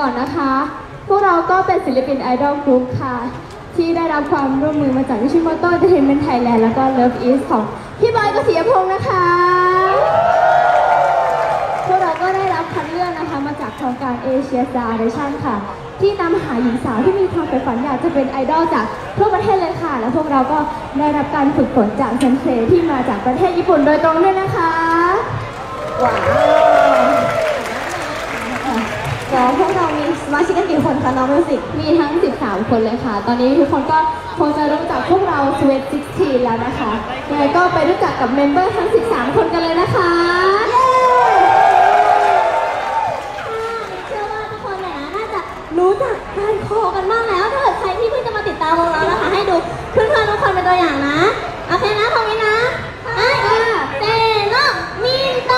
ก่อนนะคะพวกเราก็เป็นศิลปินไอดอลกรุ๊ปค่ะที่ได้รับความร่วมมือมาจากYoshi Moto Entertainment Thailand แล้วก็ Love Is ของพี่บอยกฤษยพงษ์นะคะพวกเราก็ได้รับคัดเลือกนะคะมาจากโครงการ Asia Star Audition ค่ะที่นำหาหญิงสาวที่มีความใฝ่ฝันอยากจะเป็นไอดอลจากทั่วประเทศเลยค่ะและพวกเราก็ได้รับการฝึกฝนจากเซนเซที่มาจากประเทศญี่ปุ่นโดยตรงด้วยนะคะว้าวพวกเรามีสมาชิกกันกี่คนคะน้องมิวสิกมีทั้ง13คนเลยค่ะตอนนี้ทุกคนก็คงจะรู้จักพวกเรา SWEAT16 แล้วนะคะยังไงก็ไปรู้จักกับเมมเบอร์ทั้ง13คนกันเลยนะคะเชื่อว่าทุกคนเนี่ยน่าจะรู้จักการโคกันบ้างแล้วถ้าเกิดใครที่เพิ่งจะมาติดตามวงเรานะคะให้ดูเพื่อนๆทุกคนเป็นตัวอย่างนะโอเคนะพร้อมไหมนะไอ้เซโนมินโต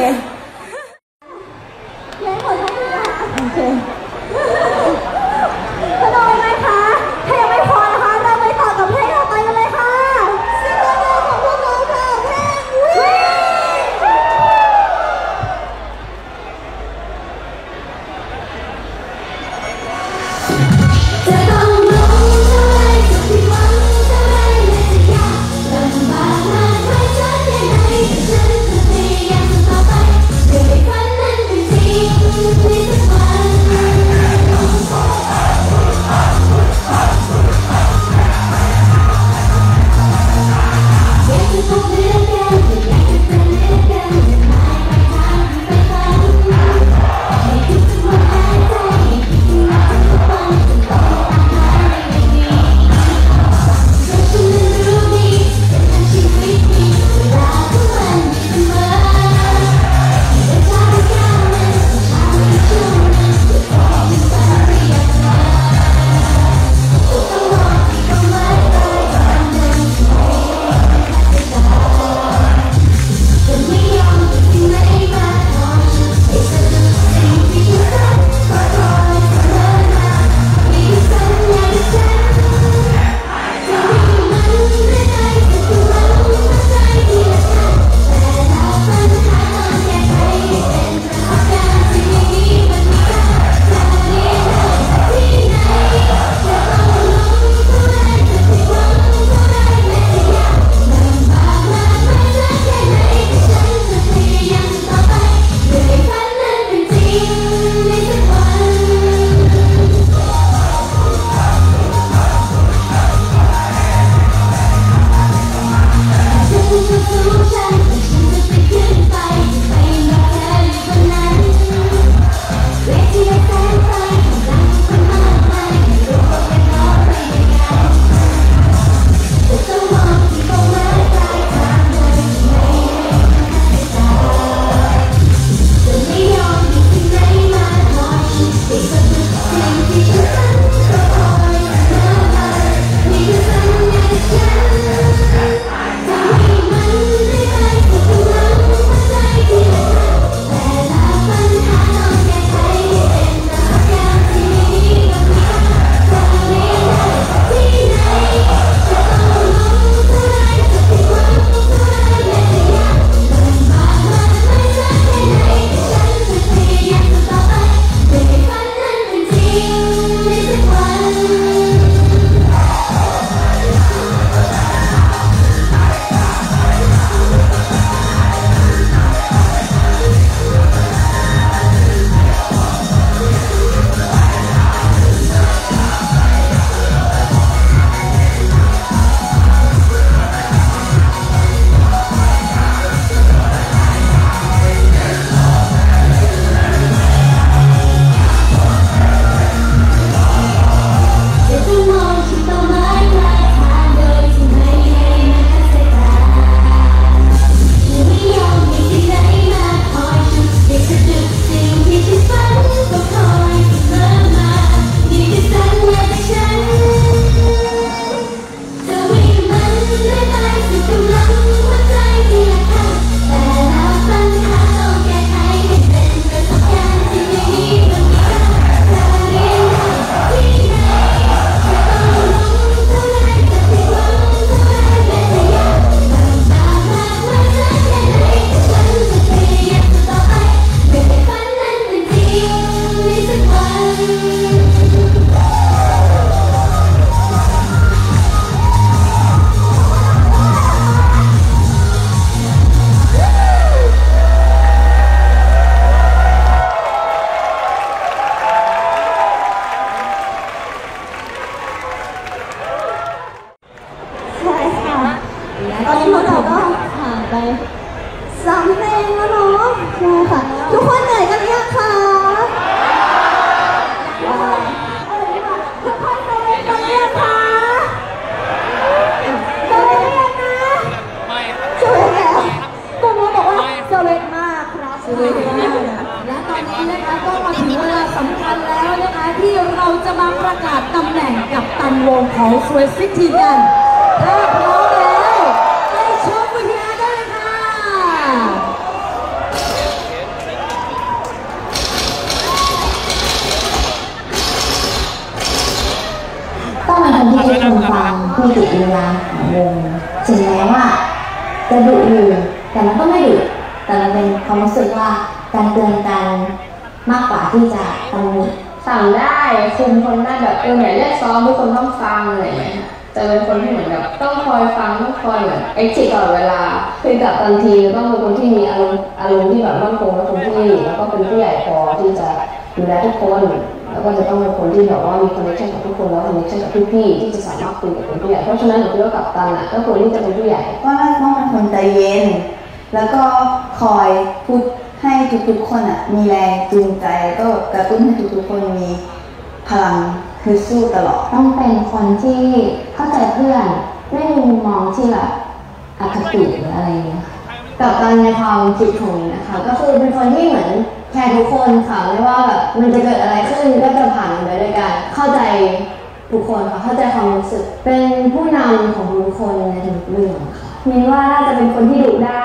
เคเย้ขอโทษนะโอเคสะดวกไหมคะถ้ายังไม่พอนะคะเราไปต่อกับเพลงต่อไปกันเลยค่ะซิงเกิลแรกของพวกเราค่ะเพลงวิ่งของSWEAT16กันถ้าพร้อมแล้วไปชมวิทยาได้เลยค่ะ เวลาของวงถึงแม้ว่าจะดุอยู่แต่มันก็ไม่ดุแต่มันเป็นความรู้สึกว่าการเตือนกันมากกว่าที่จะตำหนิสั่งได้คุมคนได้แบบเนี่ยเรียกซ้อมทุกคนต้องฟังอะไรอย่างเงี้ยจะเป็นคนที่เหมือนแบบต้องคอยฟังต้องคอยแบบไอ้จิตตลอดเวลาคือกับบางทีต้องเป็นคนที่มีอารมณ์ที่แบบมั่นคงและคงที่แล้วก็เป็นผู้ใหญ่พอที่จะดูแลทุกคนแล้วก็จะต้องเป็นคนที่แบบว่ามีคอนเนคชั่นกับทุกคนแล้วคอนเนคชั่นกับพี่ๆที่จะสามารถคุยกับคนผู้ใหญ่เพราะฉะนั้นหนูคิดว่ากับตันอ่ะก็ควรที่จะเป็นผู้ใหญ่เพราะว่าต้องเป็นคนใจเย็นแล้วก็คอยพูดให้ทุกๆคนอ่ะมีแรงจูงใจแล้วก็กระตุ้นให้ทุกๆคนมีพลังคือสู้ตลอดต้องเป็นคนที่เข้าใจเพื่อนไม่มีมุมมองที่แบบอคติหรืออะไรเงี้ยกับตันในความคิดของนะคะก็คือเป็นคนที่เหมือนแคร์ทุกคนค่ะไม่ว่าแบบมันจะเกิดอะไรขึ้นก็จะผ่านไปด้วยกันเข้าใจทุกคนค่ะเข้าใจความรู้สึกเป็นผู้นำของทุกคนในทุกเรื่องค่ะมินว่าน่าจะเป็นคนที่ดุได้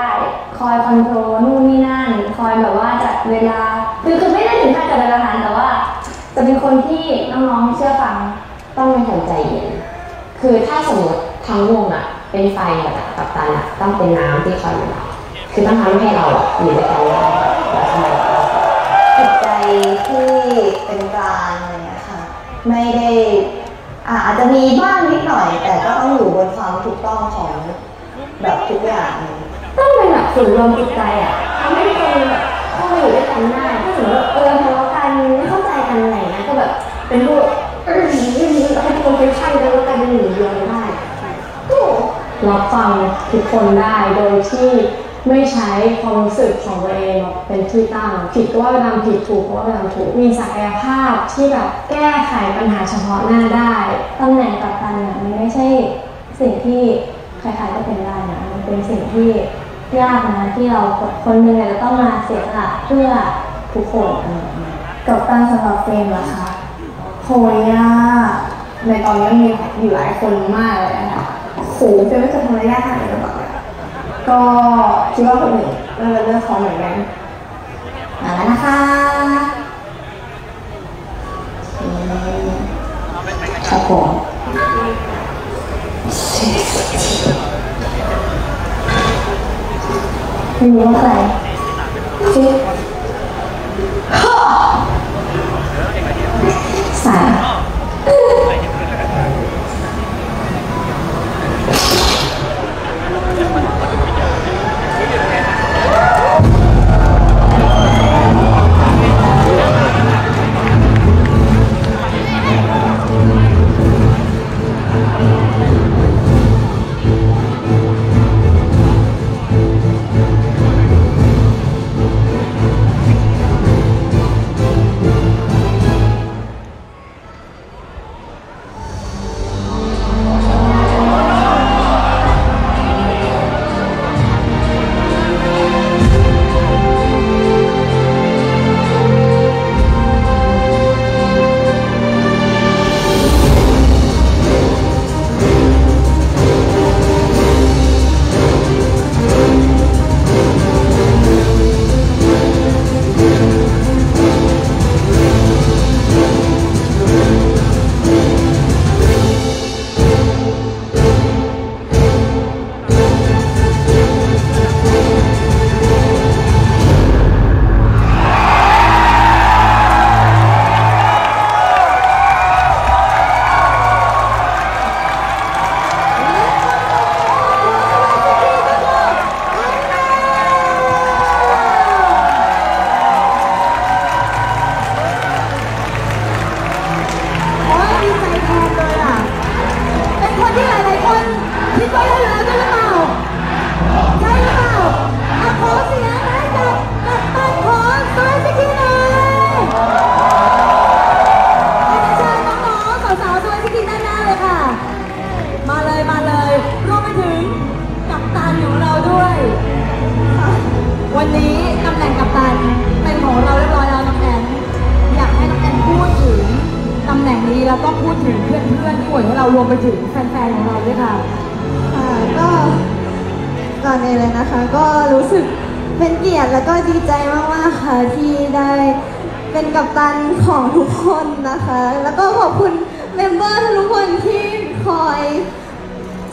คอยคอนโทรลนู่นนี่นั่นคอยแบบว่าจัดเวลาคือไม่ได้ถึงขั้นจัดเวลาแต่ว่าจะเป็นคนที่น้องๆเชื่อฟังต้องเป็นคนใจเย็นคือถ้าสมมติทั้งวงอ่ะเป็นไฟแบบกับตันอ่ะต้องเป็นน้ำที่คอยอยู่เราคือต้องทำให้เราอยู่ด้วยกันได้จิตใจที่เป็นกลางอะไรอย่างเงี้ยค่ะไม่ได้อาจจะมีบ้างนิดหน่อยแต่ก็ต้องอยู่บนความถูกต้องของแบบทุกอย่างต้องเป็นแบบสุดลมจิตใจอ่ะทำให้ทุกคนแบบเข้ามาอยู่ด้วยกันได้ถ้าสมมติทะเลาะกันไม่เข้าใจกันอะไรนะก็แบบเป็นรูปให้ทุกคนเป็นช่างแล้วก็การเป็นหนึ่งเดียวได้รับฟังทุกคนได้โดยที่ไม่ใช้ความรู้สึกของตัวเองเป็นที่ตั้งผิดว่าไปทำผิดถูกเพราะว่าไปทำถูกมีศักยภาพที่แบบแก้ไขปัญหาเฉพาะหน้าได้ตำแหน่งกัปตันเนี่ยมันไม่ใช่สิ่งที่ใครๆก็เป็นได้นะมันเป็นสิ่งที่ยากนะที่เราคนหนึ่งจะต้องมาเสียสละเพื่อทุกคนกัปตันสำหรับเฟรมเหรอคะโหยากในตอนนี้มีอยู่หลายคนมากเลยนะโหเฟรมไม่เคยทำอะไรยากขนาดนี้มาก่อนก็คิดว่าคนหนึ่งน่าจะเลือกเขาเหมือนกันมาแล้วนะคะครับผมไม่รู้ว่าใครจิ๊บสาย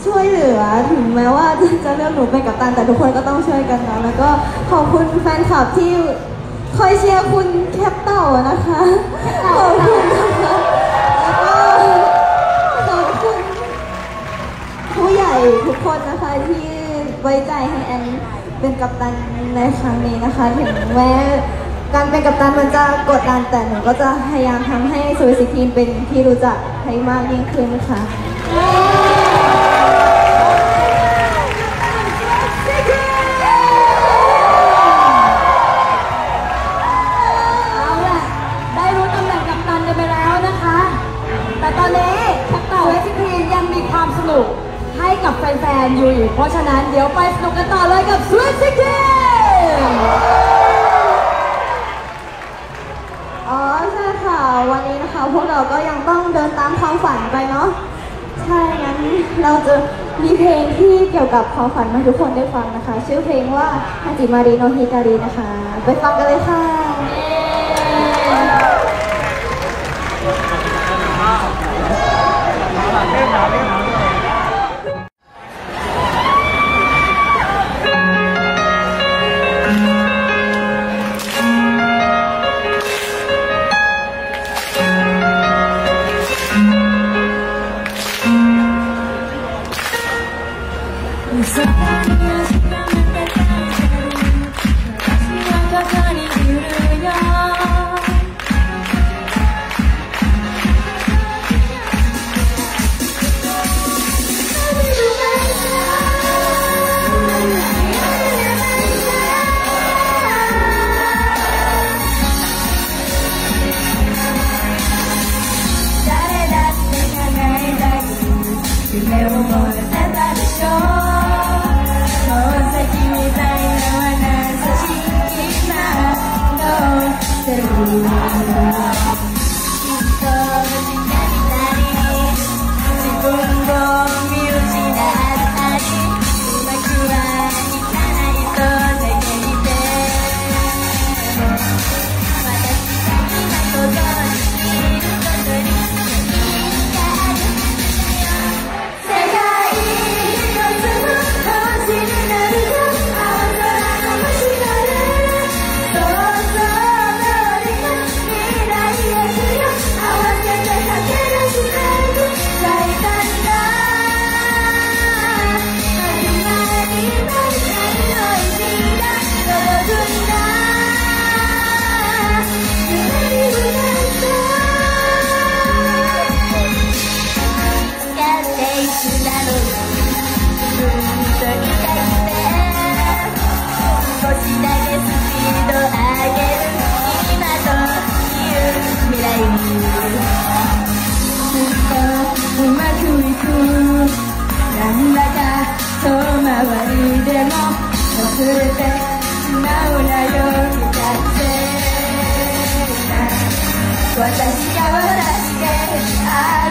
ช่วยเหลือถึงแม้ว่าจะเลือกหนูเป็นกัปตันแต่ทุกคนก็ต้องช่วยกันนะแล้วก็ขอบคุณแฟนคลับที่คอยเชียร์คุณแคปเต่านะคะขอบคุณนะคะแล้วก็ขอบคุณผู้ใหญ่ทุกคนนะคะที่ไว้ใจให้แอนเป็นกัปตันในครั้งนี้นะคะถึงแม้การเป็นกัปตันมันจะกดดันแต่หนูก็จะพยายามทำให้SWEAT16เป็นที่รู้จักให้มากยิ่งขึ้นค่ะแฟนๆอยู่เพราะฉะนั้นเดี๋ยวไปสนุกกันต่อเลยกับ SWEAT16 อ๋อใช่ค่ะวันนี้นะคะพวกเราก็ยังต้องเดินตามความฝันไปเนาะใช่งั้นเราจะมีเพลงที่เกี่ยวกับความฝันให้ทุกคนได้ฟังนะคะชื่อเพลงว่าฮาจิมาริโนฮิตารินะคะไปฟังกันเลยค่ะ私が笑って